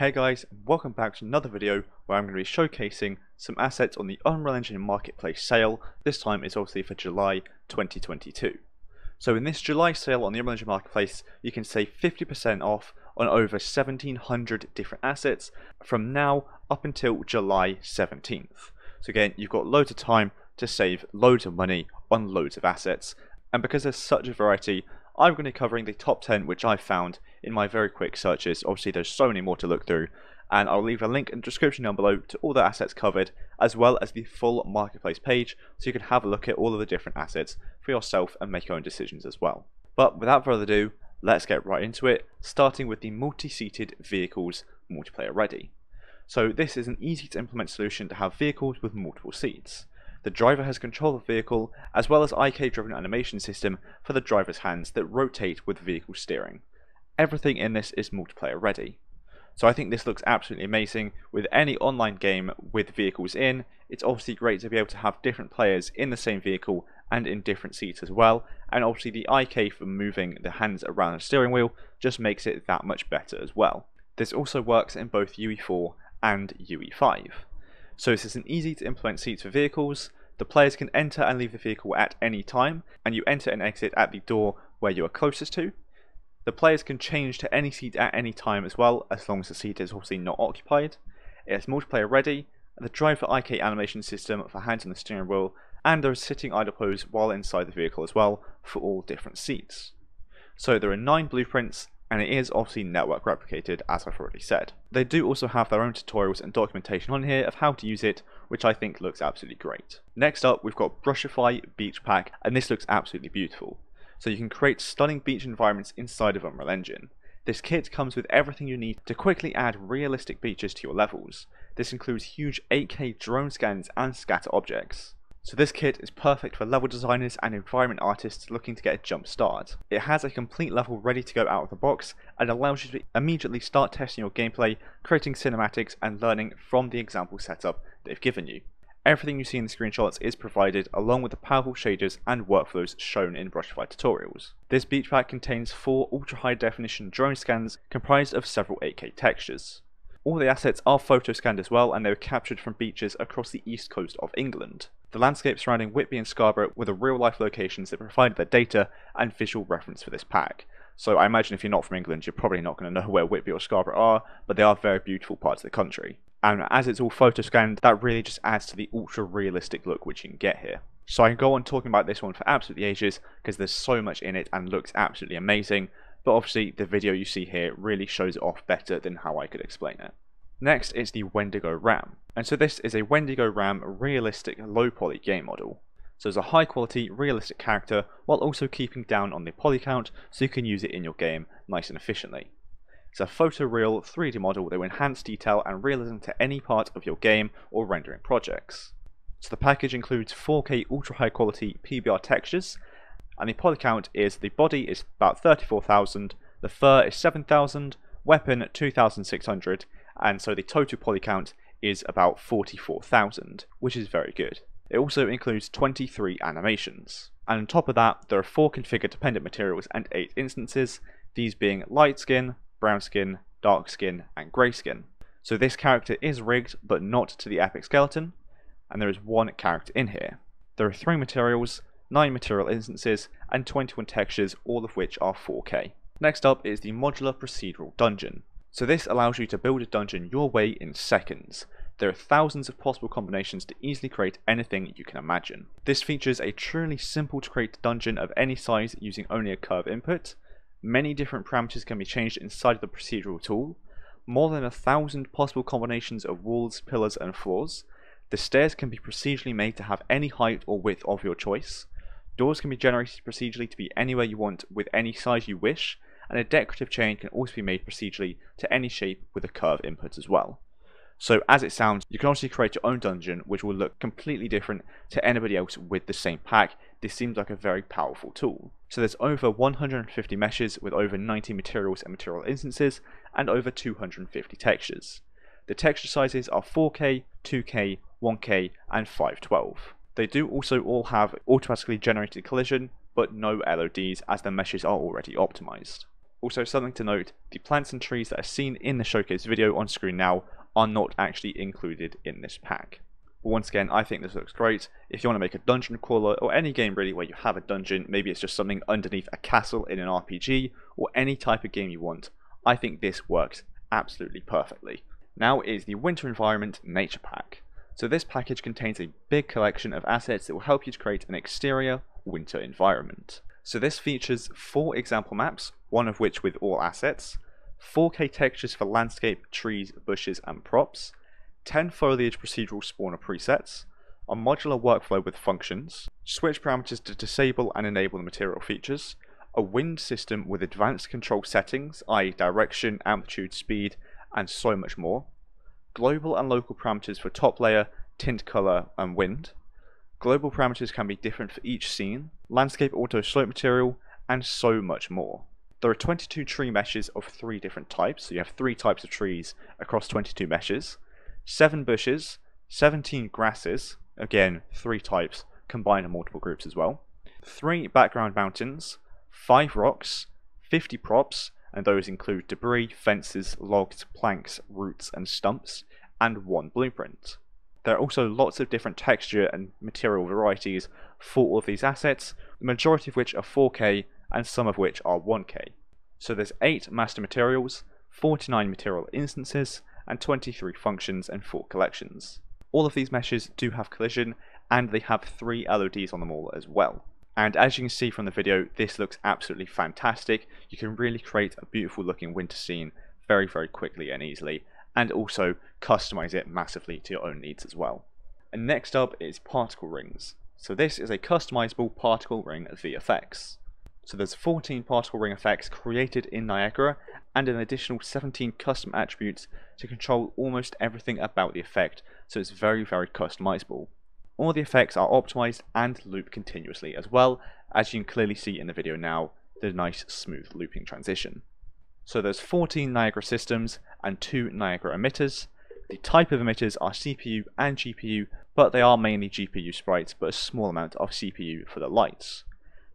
Hey guys, welcome back to another video where I'm going to be showcasing some assets on the Unreal Engine Marketplace sale. This time it's obviously for July 2022. So in this July sale on the Unreal Engine Marketplace, you can save 50% off on over 1,700 different assets from now up until July 17th. So again, you've got loads of time to save loads of money on loads of assets. And because there's such a variety, I'm going to be covering the top 10 which I found in my very quick searches. Obviously there's so many more to look through, and I'll leave a link in the description down below to all the assets covered, as well as the full marketplace page, so you can have a look at all of the different assets for yourself and make your own decisions as well. But without further ado, let's get right into it, starting with the multi-seated vehicles multiplayer ready. So this is an easy to implement solution to have vehicles with multiple seats. The driver has control of the vehicle, as well as IK driven animation system for the driver's hands that rotate with vehicle steering. Everything in this is multiplayer ready. So I think this looks absolutely amazing with any online game with vehicles in. It's obviously great to be able to have different players in the same vehicle and in different seats as well. And obviously the IK for moving the hands around the steering wheel just makes it that much better as well. This also works in both UE4 and UE5. So this is an easy to implement seats for vehicles. The players can enter and leave the vehicle at any time, and you enter and exit at the door where you are closest to. The players can change to any seat at any time as well, as long as the seat is obviously not occupied. It's multiplayer ready, the driver IK animation system for hands on the steering wheel, and there is sitting idle pose while inside the vehicle as well for all different seats. So there are 9 blueprints, and it is obviously network replicated, as I've already said. They do also have their own tutorials and documentation on here of how to use it, which I think looks absolutely great. Next up, we've got Brushify Beach Pack, and this looks absolutely beautiful. So you can create stunning beach environments inside of Unreal Engine. This kit comes with everything you need to quickly add realistic beaches to your levels. This includes huge 8K drone scans and scatter objects. So this kit is perfect for level designers and environment artists looking to get a jump start. It has a complete level ready to go out of the box and allows you to immediately start testing your gameplay, creating cinematics and learning from the example setup they've given you. Everything you see in the screenshots is provided along with the powerful shaders and workflows shown in Brushify tutorials. This beach pack contains 4 ultra high definition drone scans comprised of several 8K textures. All the assets are photo scanned as well, and they were captured from beaches across the east coast of England. The landscapes surrounding Whitby and Scarborough were the real life locations that provided the data and visual reference for this pack. So I imagine if you're not from England, you're probably not going to know where Whitby or Scarborough are, but they are very beautiful parts of the country. And as it's all photo scanned, that really just adds to the ultra realistic look which you can get here. So I can go on talking about this one for absolutely ages, because there's so much in it and looks absolutely amazing. But obviously the video you see here really shows it off better than how I could explain it. Next is the Wendigo RAM. And so this is a Wendigo RAM realistic low poly game model. So it's a high quality realistic character while also keeping down on the poly count so you can use it in your game nice and efficiently. It's a photoreal 3D model that will enhance detail and realism to any part of your game or rendering projects. So the package includes 4K ultra high quality PBR textures, and the poly count is the body is about 34,000, the fur is 7,000, weapon 2,600, and so the total poly count is about 44,000, which is very good. It also includes 23 animations, and on top of that there are 4 configured dependent materials and 8 instances, these being light skin, brown skin, dark skin and grey skin. So this character is rigged, but not to the Epic skeleton, and there is 1 character in here. There are 3 materials, 9 material instances and 21 textures, all of which are 4K. Next up is the modular procedural dungeon. So this allows you to build a dungeon your way in seconds. There are thousands of possible combinations to easily create anything you can imagine. This features a truly simple to create dungeon of any size using only a curve input. Many different parameters can be changed inside of the procedural tool. More than 1,000 possible combinations of walls, pillars and floors. The stairs can be procedurally made to have any height or width of your choice. Doors can be generated procedurally to be anywhere you want with any size you wish, and a decorative chain can also be made procedurally to any shape with a curve input as well. So as it sounds, you can obviously create your own dungeon which will look completely different to anybody else with the same pack. This seems like a very powerful tool. So there's over 150 meshes with over 90 materials and material instances and over 250 textures. The texture sizes are 4K, 2K, 1K and 512. They do also all have automatically generated collision, but no LODs as the meshes are already optimized. Also, something to note, the plants and trees that are seen in the showcase video on screen now are not actually included in this pack. But once again, I think this looks great. If you want to make a dungeon crawler, or any game really where you have a dungeon, maybe it's just something underneath a castle in an RPG, or any type of game you want, I think this works absolutely perfectly. Now is the Winter Environment Nature Pack. So this package contains a big collection of assets that will help you to create an exterior winter environment. So this features 4 example maps, one of which with all assets, 4K textures for landscape, trees, bushes and props, 10 foliage procedural spawner presets, a modular workflow with functions, switch parameters to disable and enable the material features, a wind system with advanced control settings, i.e. direction, amplitude, speed, and so much more, global and local parameters for top layer, tint color, and wind, global parameters can be different for each scene, landscape auto slope material, and so much more. There are 22 tree meshes of 3 different types, so you have 3 types of trees across 22 meshes, 7 bushes, 17 grasses, again 3 types combined in multiple groups as well, 3 background mountains, 5 rocks, 50 props, and those include debris, fences, logs, planks, roots and stumps, and 1 blueprint. There are also lots of different texture and material varieties for all of these assets, the majority of which are 4K and some of which are 1K. So there's 8 master materials, 49 material instances, and 23 functions and 4 collections. All of these meshes do have collision, and they have 3 LODs on them all as well. And as you can see from the video, this looks absolutely fantastic. You can really create a beautiful looking winter scene very, very quickly and easily, and also customize it massively to your own needs as well. And next up is particle rings. So this is a customizable particle ring VFX. So there's 14 particle ring effects created in Niagara, and an additional 17 custom attributes to control almost everything about the effect, so it's very, very customizable. All the effects are optimized and loop continuously as well, as you can clearly see in the video now, the nice smooth looping transition. So there's 14 Niagara systems and 2 Niagara emitters. The type of emitters are CPU and GPU, but they are mainly GPU sprites, but a small amount of CPU for the lights.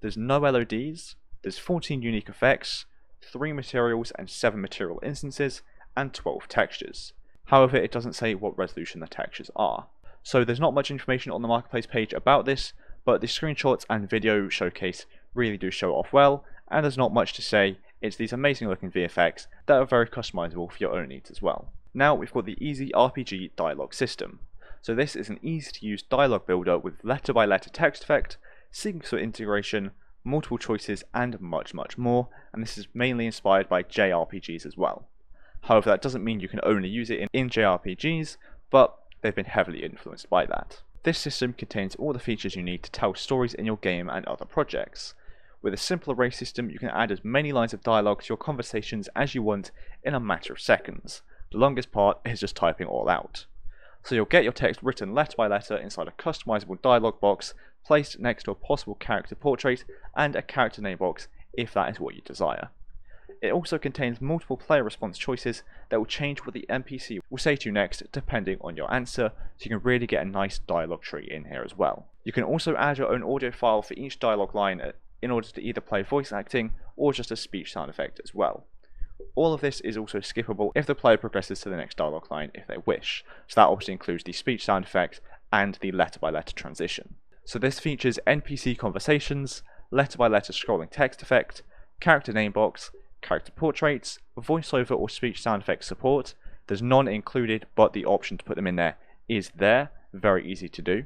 There's no LODs, there's 14 unique effects, 3 materials and 7 material instances, and 12 textures. However, it doesn't say what resolution the textures are. So there's not much information on the marketplace page about this, but the screenshots and video showcase really do show off well, and there's not much to say. It's these amazing looking VFX that are very customizable for your own needs as well. Now we've got the Easy RPG dialogue system. So this is an easy to use dialogue builder with letter by letter text effect, sequencer integration, multiple choices and much more, and this is mainly inspired by JRPGs as well. However, that doesn't mean you can only use it in JRPGs, but they've been heavily influenced by that. This system contains all the features you need to tell stories in your game and other projects. With a simple array system, you can add as many lines of dialogue to your conversations as you want in a matter of seconds. The longest part is just typing all out. So you'll get your text written letter by letter inside a customizable dialogue box placed next to a possible character portrait and a character name box if that is what you desire. It also contains multiple player response choices that will change what the NPC will say to you next depending on your answer, so you can really get a nice dialogue tree in here as well. You can also add your own audio file for each dialogue line in order to either play voice acting or just a speech sound effect as well. All of this is also skippable if the player progresses to the next dialogue line if they wish, so that obviously includes the speech sound effect and the letter by letter transition. So this features NPC conversations, letter by letter scrolling text effect, character name box, character portraits, voiceover or speech sound effect support. There's none included, but the option to put them in there is there, very easy to do.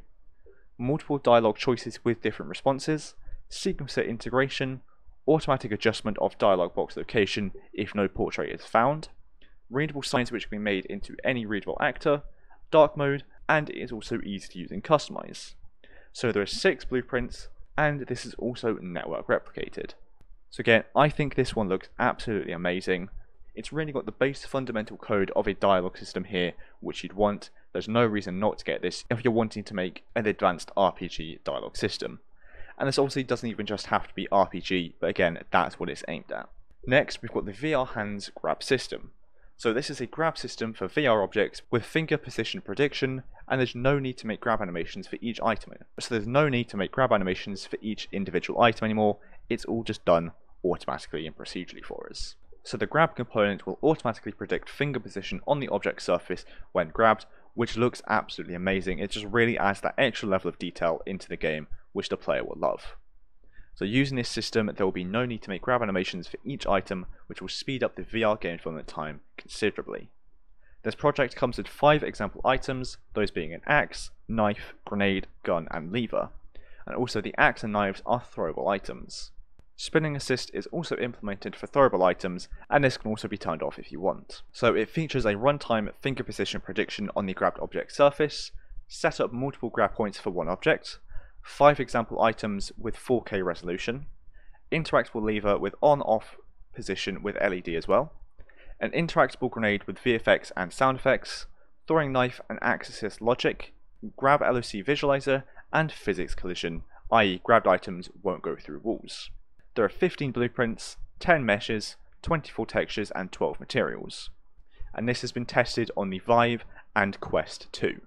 Multiple dialogue choices with different responses, sequencer integration, automatic adjustment of dialogue box location if no portrait is found, readable signs which can be made into any readable actor, dark mode, and it is also easy to use and customize. So there are 6 blueprints, and this is also network replicated. So again, I think this one looks absolutely amazing. It's really got the base fundamental code of a dialogue system here, which you'd want. There's no reason not to get this if you're wanting to make an advanced RPG dialogue system. And this obviously doesn't even just have to be RPG, but again, that's what it's aimed at. Next, we've got the VR hands grab system. So this is a grab system for VR objects with finger position prediction, and there's no need to make grab animations for each item. So there's no need to make grab animations for each individual item anymore. It's all just done automatically and procedurally for us. So the grab component will automatically predict finger position on the object surface when grabbed, which looks absolutely amazing. It just really adds that extra level of detail into the game, which the player will love. So using this system, there will be no need to make grab animations for each item, which will speed up the VR game development time considerably. This project comes with 5 example items, those being an axe, knife, grenade, gun and lever. And also the axe and knives are throwable items. Spinning assist is also implemented for throwable items, and this can also be turned off if you want. So it features a runtime finger position prediction on the grabbed object surface, set up multiple grab points for one object, 5 example items with 4K resolution, interactable lever with on-off position with LED as well, an interactable grenade with VFX and sound effects, throwing knife and axe assist logic, grab LOC visualizer, and physics collision, i.e. grabbed items won't go through walls. There are 15 blueprints, 10 meshes, 24 textures, and 12 materials. And this has been tested on the Vive and Quest 2.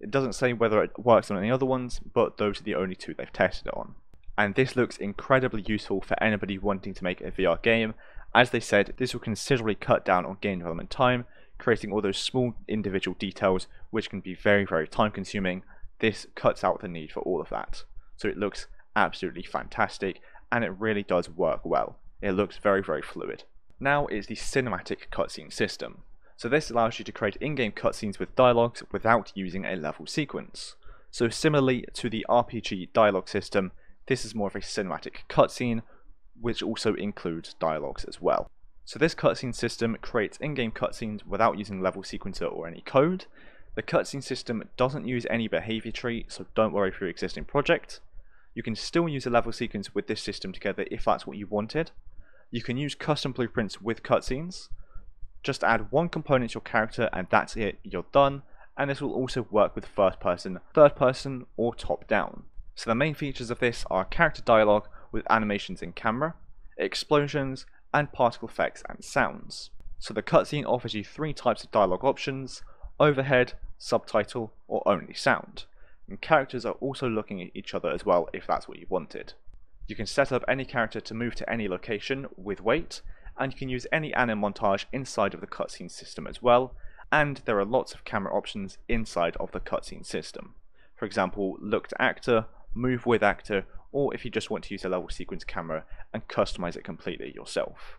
It doesn't say whether it works on any other ones, but those are the only two they've tested it on. And this looks incredibly useful for anybody wanting to make a VR game. As they said, this will considerably cut down on game development time, creating all those small individual details which can be very, very time consuming. This cuts out the need for all of that. So it looks absolutely fantastic, and it really does work well. It looks very, very fluid. Now is the cinematic cutscene system. So this allows you to create in-game cutscenes with dialogues without using a level sequence. So similarly to the RPG dialogue system, this is more of a cinematic cutscene, which also includes dialogues as well. So this cutscene system creates in-game cutscenes without using level sequencer or any code. The cutscene system doesn't use any behavior tree, so don't worry for your existing project. You can still use a level sequence with this system together if that's what you wanted. You can use custom blueprints with cutscenes. Just add one component to your character and that's it, you're done, and this will also work with third person or top down. So the main features of this are character dialogue with animations in camera, explosions, and particle effects and sounds. So the cutscene offers you 3 types of dialogue options: overhead, subtitle, or only sound. And characters are also looking at each other as well if that's what you wanted. You can set up any character to move to any location with weight, and you can use any anim montage inside of the cutscene system as well, and there are lots of camera options inside of the cutscene system. For example, look to actor, move with actor, or if you just want to use a level sequence camera and customize it completely yourself.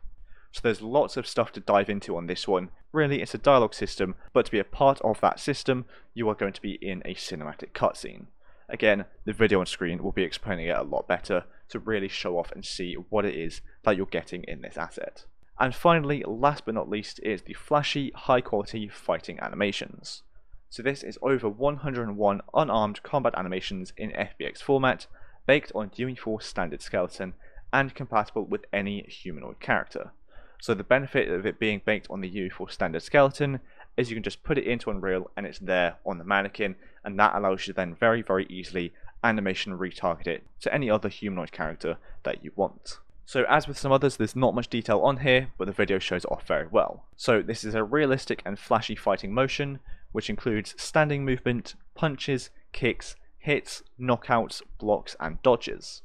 So there's lots of stuff to dive into on this one. Really, it's a dialogue system, but to be a part of that system, you are going to be in a cinematic cutscene. Again, the video on screen will be explaining it a lot better to really show off and see what it is that you're getting in this asset. And finally, last but not least, is the flashy, high-quality fighting animations. So this is over 101 unarmed combat animations in FBX format, baked on UE4 standard skeleton, and compatible with any humanoid character. So the benefit of it being baked on the UE4 standard skeleton is you can just put it into Unreal and it's there on the mannequin, and that allows you to then very, very easily animation retarget it to any other humanoid character that you want. So as with some others, there's not much detail on here, but the video shows it off very well. So this is a realistic and flashy fighting motion, which includes standing movement, punches, kicks, hits, knockouts, blocks, and dodges.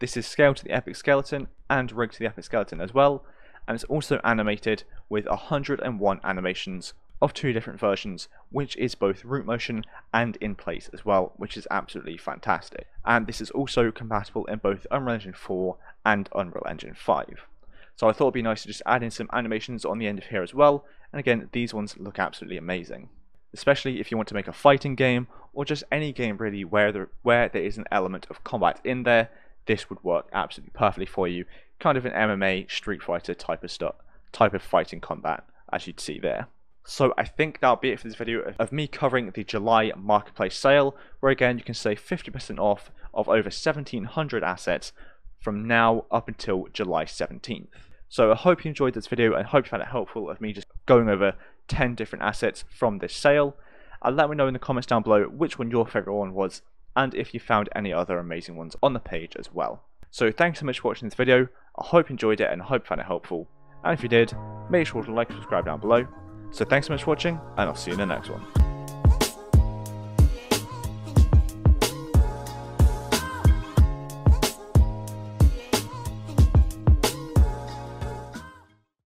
This is scaled to the Epic skeleton and rigged to the Epic skeleton as well, and it's also animated with 101 animations of 2 different versions, which is both root motion and in place as well, which is absolutely fantastic. And this is also compatible in both Unreal Engine 4 and Unreal Engine 5. So I thought it'd be nice to just add in some animations on the end of here as well, and again, these ones look absolutely amazing. Especially if you want to make a fighting game, or just any game really where there is an element of combat in there, this would work absolutely perfectly for you. Kind of an MMA, Street Fighter type of stuff, type of fighting combat, as you'd see there. So I think that'll be it for this video of me covering the July marketplace sale, where again you can save 50% off of over 1,700 assets from now up until July 17th. So I hope you enjoyed this video and hope you found it helpful of me just going over 10 different assets from this sale. And let me know in the comments down below which one your favourite one was, and if you found any other amazing ones on the page as well. So thanks so much for watching this video. I hope you enjoyed it and hope you found it helpful. And if you did, make sure to like and subscribe down below. So thanks so much for watching, and I'll see you in the next one.